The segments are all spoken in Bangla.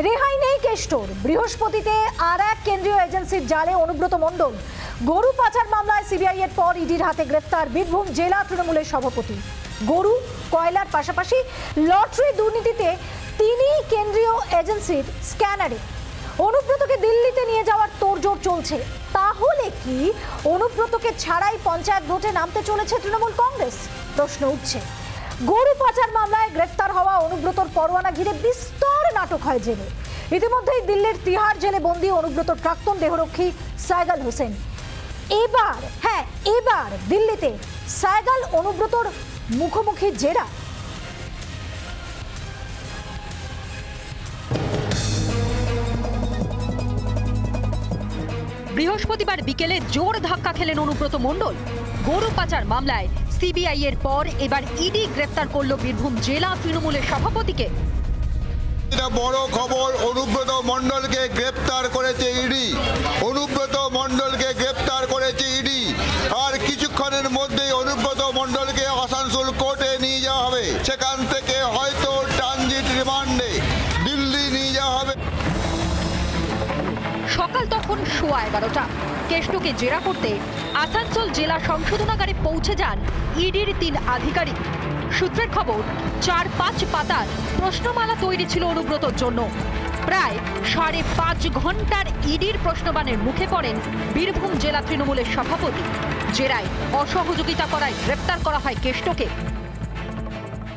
रेहाई नहीं केष्टोर बृहस्पतिते आरेक केंद्रीय एजेंसिर जाले अनुब्रत मंडल गरु पाचार मामलाय सीबीआई एर पर इडिर हाथे ग्रेफ्तार बीरभूम जिला तृणमूलेर सभापति। गरु कयलार पाशापाशि लटरि दुर्नीतिते तिनि केंद्रीय एजेंसिर स्क्यानारे अनुब्रतके दिल्लीते निये जाओयार तोड़जोड़ चलछे। ताहले कि अनुब्रतके छाड़ाई पंचायत भोटे नामते चलेछे तृणमूल कংগ্রেস? प्रश्न उठছে। গরু পাচার মামলায় গ্রেফতার হওয়া অনুব্রতর পরোয়ানা ঘিরে বিস্তর নাটক হয় জেলে। ইতিমধ্যেই দিল্লির তিহার জেলে বন্দী অনুব্রতর প্রাক্তন দেহরক্ষী সাইগাল হোসেন। এবার দিল্লিতে সাইগাল অনুব্রতর মুখোমুখি জেরা। বৃহস্পতিবার বিকেলে জোর ধাক্কা খেলেন অনুব্রত মণ্ডল। গরু পাচার মামলায় सीबीआई এর পর এবার ইডি গ্রেফতার করলো বীরভূম জেলা তৃণমূলের সভাপতিকে। এটা বড় খবর, অনুব্রত মণ্ডলকে গ্রেফতার করেছে ইডি। অনুব্রত মণ্ডলকে গ্রেফতার করেছে ইডি। আর কিছুক্ষণের মধ্যেই অনুব্রত মণ্ডলকে আসানসোল কোর্টে নিয়ে যাওয়া হবে। সেখান থেকে হয়তো ট্রানজিট রিমান্ডে দিল্লি নিয়ে যাওয়া হবে। সকাল তখন ১১:১১। কেষ্টকে জেরা করতে আসানসোল জেলা সংশোধনাগারে পৌঁছে যান ইডির তিন আধিকারিক। সূত্রের খবর, ৪-৫ পাতার প্রশ্নমালা তৈরি ছিল অনুব্রতর জন্য। প্রায় ৫.৫ ঘণ্টার ইডির প্রশ্নবাণের মুখে পড়েন বীরভূম জেলা তৃণমূলের সভাপতি। জেরায় অসহযোগিতা করায় গ্রেপ্তার করা হয় কেষ্টকে।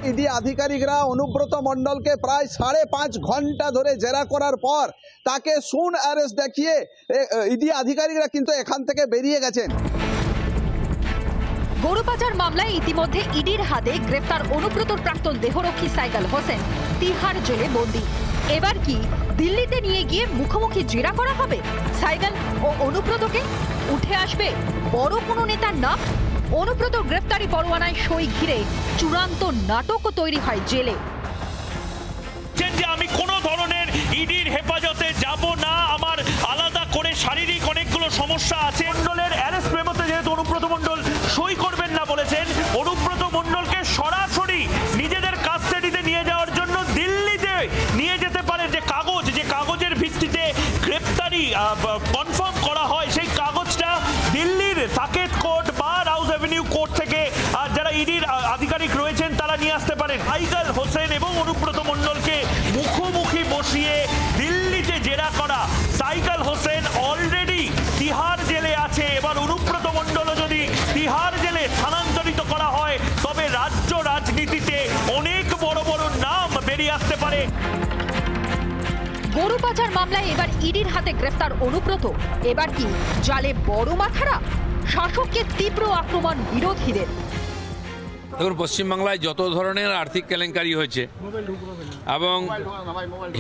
ইডি আধিকারিকরা অনুব্রত মণ্ডলকে প্রায় ৫.৫ ঘণ্টা ধরে জেরা করার পর তাকে সুন অ্যারেস্ট দেখিয়ে ইডি আধিকারিকরা কিন্তু এখান থেকে বেরিয়ে গেছেন। গরু পাচার মামলায় ইতিমধ্যে ইডির হাতে গ্রেফতার অনুব্রতর প্রাক্তন দেহরক্ষী সাইগাল হোসেন, তিহার জেলে বন্দী। এবার কি দিল্লিতে নিয়ে গিয়ে মুখোমুখি জেরা করা হবে? সাইগাল ও অনুব্রতকে উঠে আসবে বড় কোনো নেতার নাম? অনুব্রত গ্রেফতারি পরোয়ানায় সই ঘিরে চূড়ান্ত নাটকও তৈরি হয় জেলে। যে আমি কোনো ধরনের ইডির হেফাজতে যাব না, আমার আলাদা করে শারীরিক অনেকগুলো সমস্যা আছে। মণ্ডলের অ্যারেস্ট মেমোতে যেহেতু অনুব্রত মণ্ডল সই করবেন না বলেছেন, অনুব্রত মণ্ডলকে সরাসরি নিজেদের কাস্টাডিতে নিয়ে যাওয়ার জন্য দিল্লিতে নিয়ে যেতে পারে। যে কাগজ, যে কাগজের ভিত্তিতে গ্রেফতারি কনফার্ম করা হয়, সেই কাগজটা দিল্লির সাকেট কোর্ট বা রাউজ অ্যাভিনিউ কোর্ট থেকে যারা ইডির আধিকারিক রয়েছেন তারা নিয়ে আসতে পারেন। সাইগাল হোসেন এবং অনুব্রত মণ্ডলকে মুখোমুখি বসিয়ে দিল্লিতে জেরা করা। সাইগাল হোসেন অলরেডি তিহার জেলে আছে, এবার অনুব্রত মণ্ডল যদি তিহার জেলে স্থানান্তরিত করা হয় তবে রাজ্য রাজনীতিতে অনেক বড় বড় নাম বেরিয়ে আসতে পারে। গরু পাচার মামলায় এবার ইডির হাতে গ্রেফতার অনুব্রত। এবার কি জালে বড় মাথারা? শাসককে তীব্র আক্রমণ বিরোধীদের। দেখুন, পশ্চিমবাংলায় যত ধরনের আর্থিক কেলেঙ্কারি হয়েছে এবং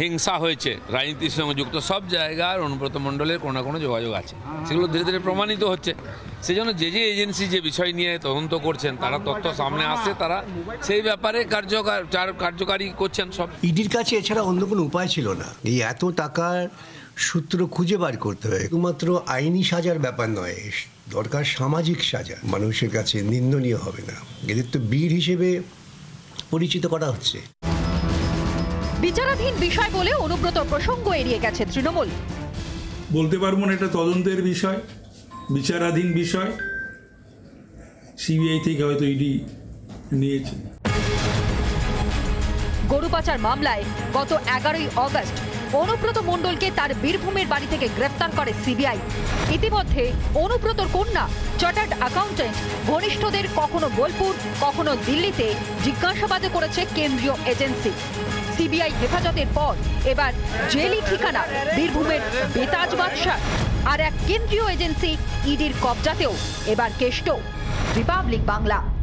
হিংসা হয়েছে রাজনীতির সঙ্গে যুক্ত, সব জায়গার অনুব্রত মণ্ডলের কোনো না কোনো যোগাযোগ আছে। সেগুলো ধীরে ধীরে প্রমাণিত হচ্ছে। সেই জন্য যে যে এজেন্সি যে বিষয় নিয়ে তদন্ত করছেন তারা তথ্য সামনে আসছে, তারা সেই ব্যাপারে কার্যকারী করছেন। সব ইডির কাছে এছাড়া অন্য কোনো উপায় ছিল না। এই এত টাকার সূত্র খুঁজে বার করতে হয়। শুধুমাত্র আইনি সাজার ব্যাপার নয়, দরকার সামাজিক সাজা। মানুষের কাছে নিন্দনীয় হবে না, এদের তো বীর হিসেবে পরিচিত করা হচ্ছে। বিচারাধীন বিষয় বলে অনুব্রত প্রসঙ্গ এড়িয়ে গেছে তৃণমূল। বলতে পারবো না এটা তদন্তের বিষয়, বিচারাধীন বিষয়। সিবিআই থেকে হয়তো ইডি নিয়েছে। গরু পাচার মামলায় গত ১১ই অগাস্ট অনুব্রত মণ্ডলকে তার বীরভূমের বাড়ি থেকে গ্রেফতার করে সিবিআই। ইতিমধ্যে অনুব্রতর কন্যা, চার্টার্ড অ্যাকাউন্ট্যান্ট ঘনিষ্ঠদের কখনো বোলপুর কখনো দিল্লিতে জিজ্ঞাসাবাদ করেছে কেন্দ্রীয় এজেন্সি। সিবিআই হেফাজতের পর এবার জেলি ঠিকানা বীরভূমের বেতাজ বাদশাহ। আর এক কেন্দ্রীয় এজেন্সি ইডির কবজাতেও এবার কেষ্ট। রিপাবলিক বাংলা।